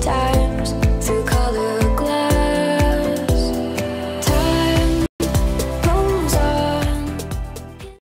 Time.